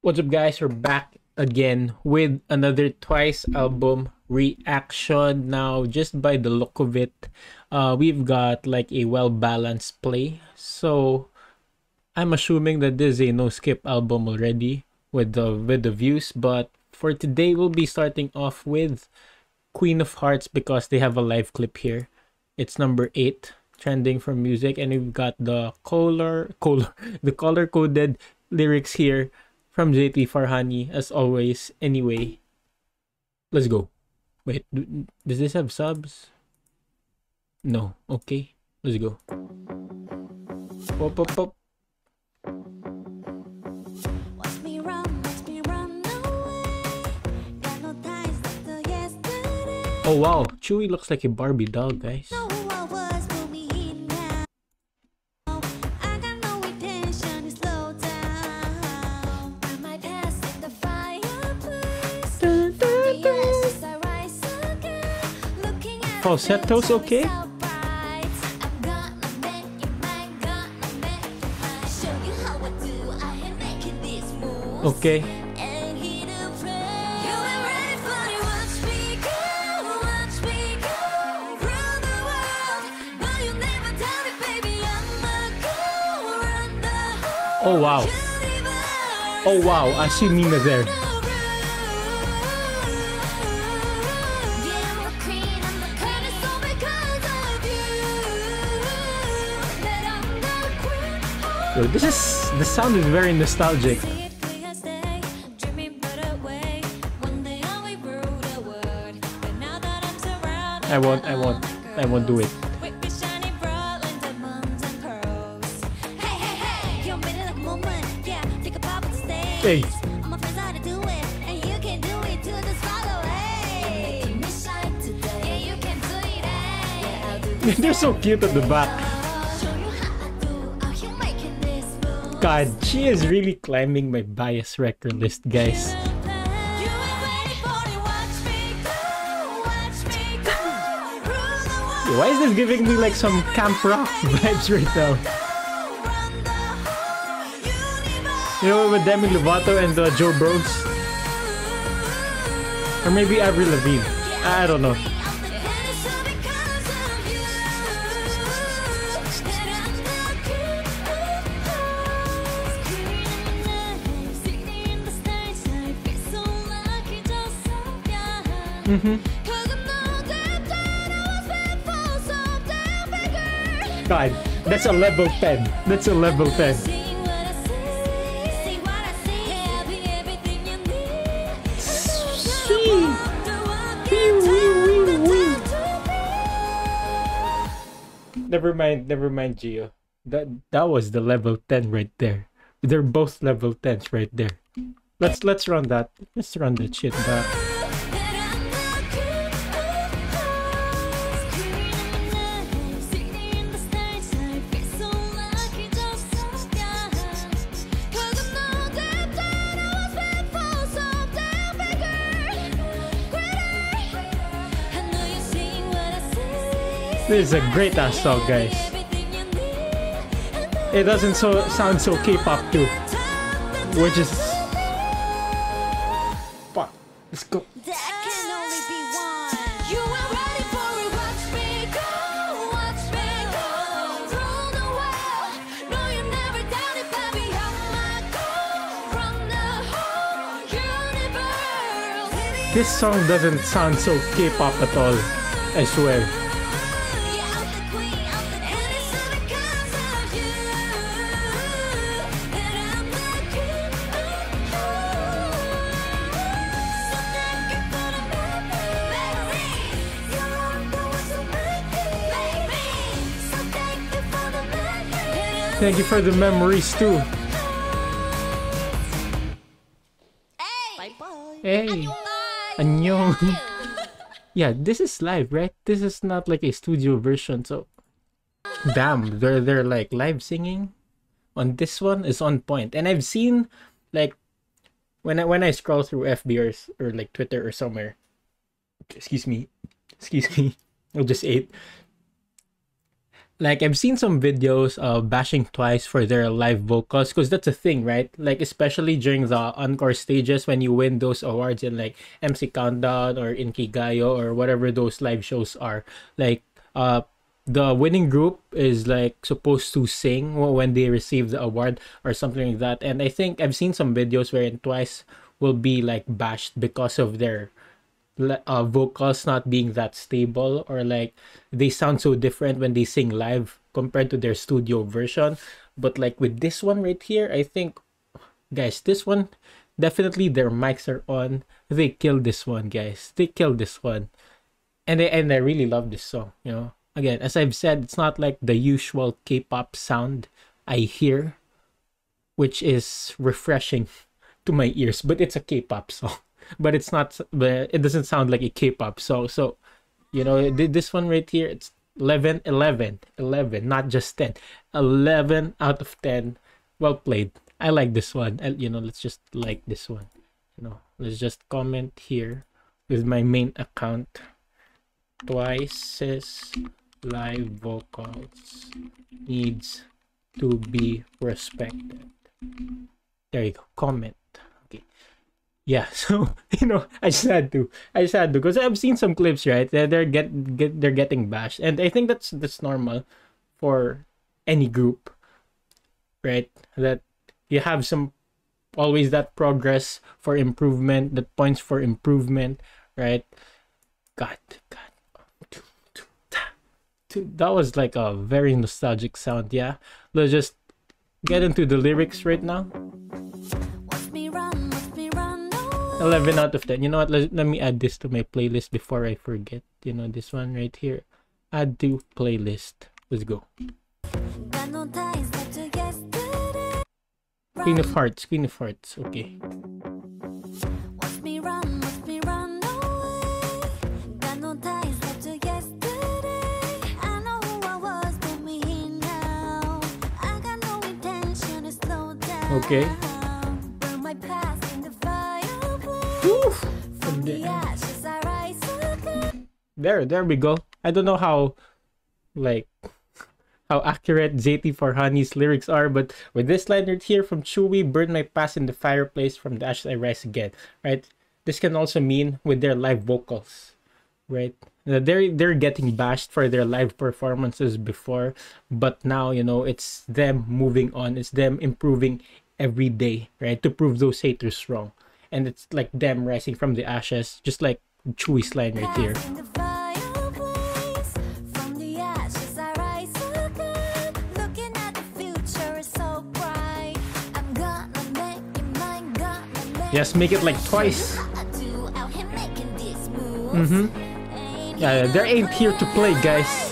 What's up, guys? We're back again with another Twice album reaction. Now, just by the look of it, we've got like a well-balanced play. So, I'm assuming that this is a no-skip album already with the views. But for today, we'll be starting off with Queen of Hearts because they have a live clip here. It's number 8, trending for music, and we've got the color-coded lyrics here. From JT4Honey, as always. Anyway, let's go. Wait, does this have subs? No. Okay, let's go. Pop, pop, pop. Oh wow, Chewy looks like a Barbie doll, guys. Falsetto's okay. Okay. Oh wow. Oh wow, I see Nina there. This is, the sound is very nostalgic. I won't do it. Hey. They're so cute at the back. God, she is really climbing my bias record list, guys. Why is this giving me like some camp rock vibes right now? You know, with Demi Lovato and Joe Brooks? Or maybe Avril Lavigne. I don't know. God, that's a level 10. That's a level 10. Never mind, Gio. That was the level 10 right there. They're both level 10s right there. Let's run that. Let's run that shit back. This is a great ass song, guys. It doesn't sound so K-pop too, which is fuck. Let's go. This song doesn't sound so K-pop at all, I swear. Thank you for the memories too. Hey, hey. Annyeong. Yeah, this is live, right? This is not like a studio version, so damn, they're like live singing on this one is on point. And I've seen like when I scroll through FB or like Twitter or somewhere. Excuse me. I just ate. Like, I've seen some videos bashing Twice for their live vocals, because that's a thing, right? Like, especially during the encore stages when you win those awards in, like, MC Countdown or Inkigayo or whatever those live shows are. Like, the winning group is, like, supposed to sing when they receive the award or something like that. And I think I've seen some videos wherein Twice will be, like, bashed because of their vocals not being that stable, or like they sound so different when they sing live compared to their studio version. But like with this one right here, I think, guys, this one definitely their mics are on. They killed this one, guys. They killed this one. And I really love this song, you know. Again, as I've said, it's not like the usual K-pop sound I hear, which is refreshing to my ears, but it's a K-pop song. But it's not, but it doesn't sound like a K-pop. So you know, this one right here, it's 11, not just 10, 11 out of 10. Well played. I like this one. You know, let's just like this one. You know, let's just comment here with my main account. Twice's live vocals needs to be respected. There you go. Comment. Yeah, so you know, I just had to, because I've seen some clips, right? They're getting bashed, and I think that's normal for any group, right? That you have some always that progress for improvement, that points for improvement, right? God, that was like a very nostalgic sound. Yeah, let's just get into the lyrics right now. 11 out of 10. You know what? Let me add this to my playlist before I forget. You know, this one right here. Add to playlist. Let's go. Queen of Hearts. Queen of Hearts. Okay. Okay. There we go. I don't know how accurate JT4Honey's lyrics are, but with this line right here from Chewy, burn my past in the fireplace, from the ashes I rise again, right? This can also mean with their live vocals, right? They're getting bashed for their live performances before, but now, you know, it's them moving on. It's them improving every day, right? To prove those haters wrong. And it's like them rising from the ashes, just like Chewy's line right here. Yes, make it like Twice. Yeah, they ain't here to play, guys.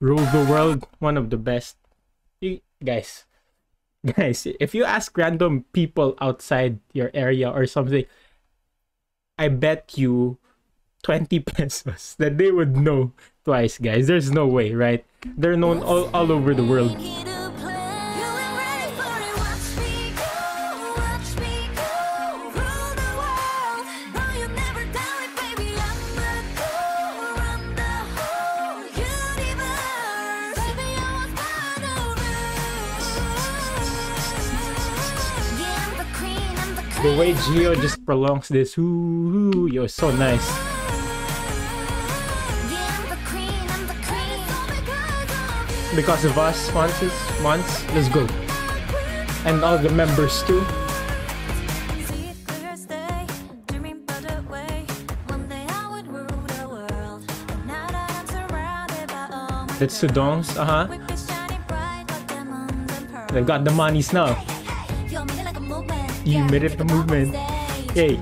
Rule the world, one of the best. Guys, if you ask random people outside your area or something, I bet you 20 pesos that they would know Twice, guys. There's no way, right? They're known all over the world. The way Gio just prolongs this, ooh, yo, so nice. Because of us, once, let's go. And all the members too. That's Sudong's, They've got the monies now. You made it the movement. Hey.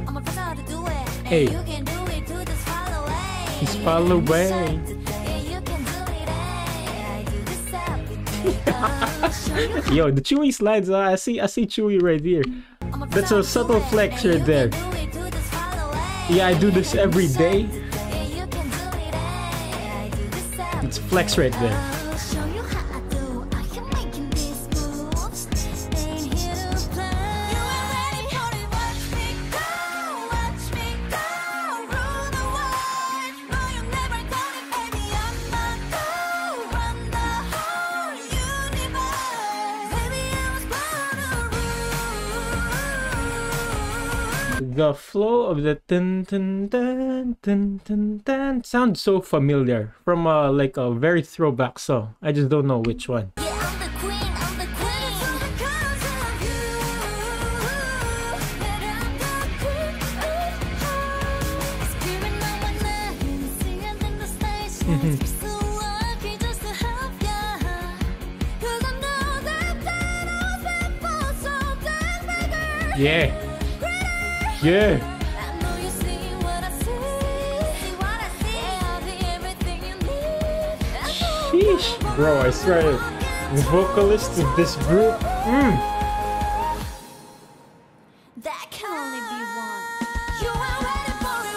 Just follow away. Yo, the Chewy slides. I see Chewy right here. That's a subtle flex right there. Yeah, I do this every day. It's flex right there. The flow of the dun dun dun dun dun dun sounds so familiar from like a very throwback song. I just don't know which one. Yeah, I'm the queen. Yeah. Yeah. Sheesh. Bro, I swear, the vocalist of this group. That can only be one. You are ready for it.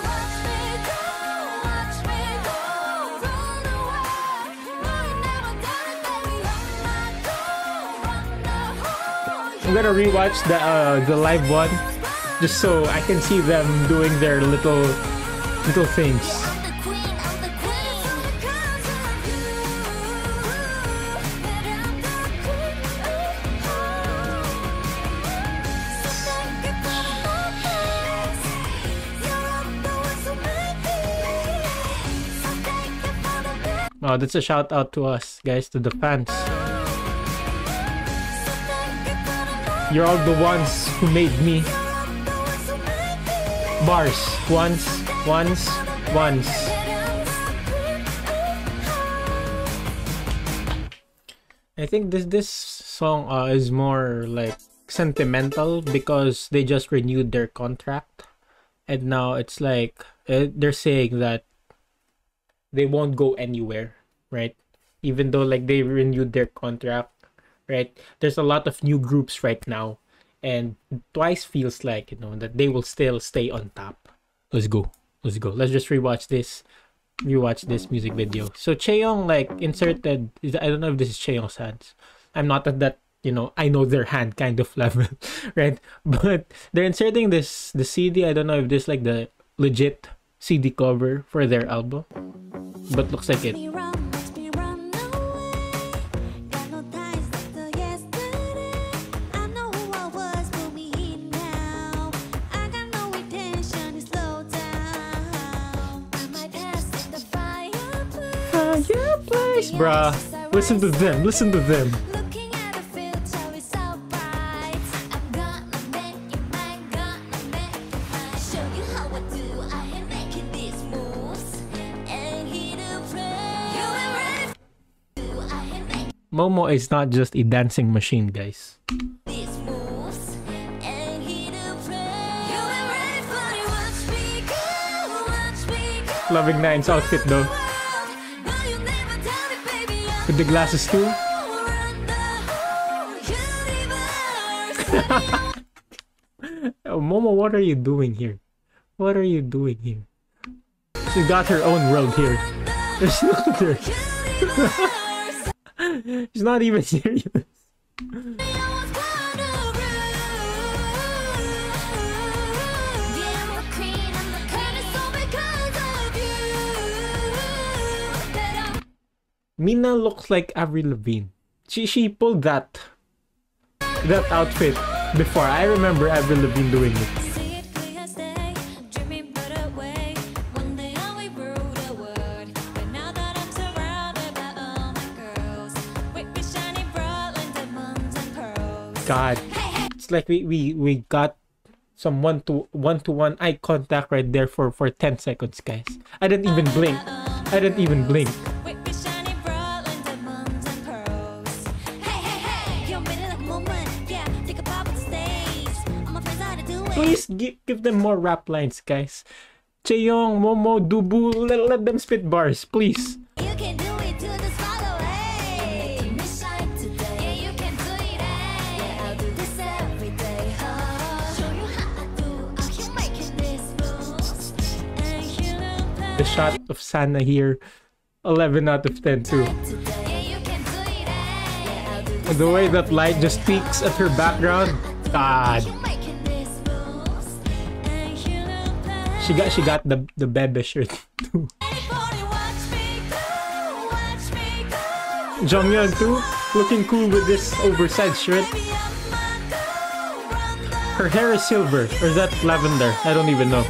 Watch me go, run away. I'm gonna rewatch the live one, just so I can see them doing their little things. Oh, that's a shout out to us, guys, to the fans. You're all the ones who made me. Bars. Once. I think this song is more like sentimental because they just renewed their contract. And now it's like they're saying that they won't go anywhere, right? Even though like they renewed their contract. Right, there's a lot of new groups right now, and Twice feels like, you know, that they will still stay on top. Let's go. Let's just rewatch this music video. So Chaeyoung like inserted. I don't know if this is Chaeyoung's hands. I'm not at that, you know, I know their hand kind of level, right? But they're inserting the CD. I don't know if this is like the legit CD cover for their album, but looks like it. Bruh, listen to them. Momo is not just a dancing machine, guys. Loving Nine's outfit though. With the glasses too. Oh, Momo, what are you doing here? She got her own world here. There's no other. She's not even serious. Mina looks like Avril Lavigne. She pulled that outfit before. I remember Avril Lavigne doing it. God, it's like we got some one-to-one eye contact right there for 10 seconds, guys. I didn't even blink. Please give them more rap lines, guys. Chaeyoung, Momo, Dubu, let them spit bars, please. You can do it, do this, follow, hey. Yeah, you can do it, hey. Yeah, I'll do this every day, huh? Show you how I do. I can make this move. And you know, the shot of Sana here, 11 out of 10 too. Yeah, you can do it, hey. Yeah, I'll do this. The way that light just peeks at her background, God. She got the bebe shirt too. Jonghyun too, looking cool with this oversized shirt. Her hair is silver. Or is that lavender? I don't even know.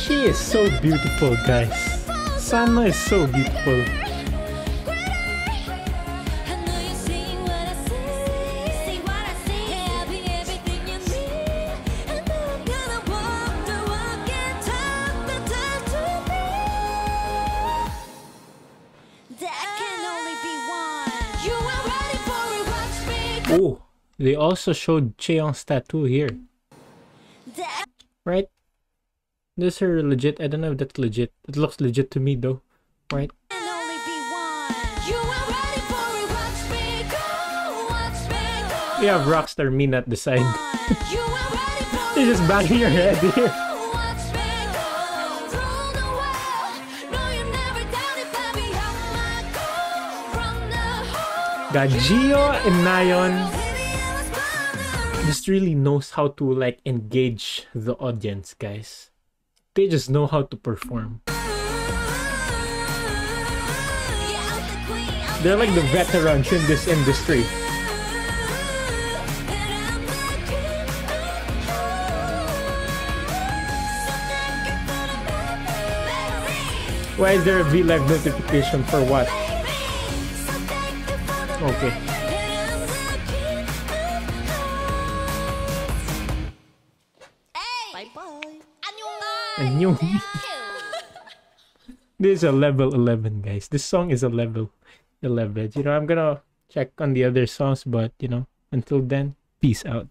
She is so beautiful, guys. Sana is so beautiful. Oh, they also showed Cheong's tattoo here. Right? This are legit. I don't know if that's legit. It looks legit to me though, right? We have Rockstar Mina at the side. You're just banging your head here. Got Gio and Nayeon. Just really knows how to like engage the audience, guys. They just know how to perform. They're like the veterans in this industry. Why is there a V-Live notification for what? Okay. This is a level 11, guys. This song is a level 11. You know, I'm gonna check on the other songs, but you know, until then, peace out.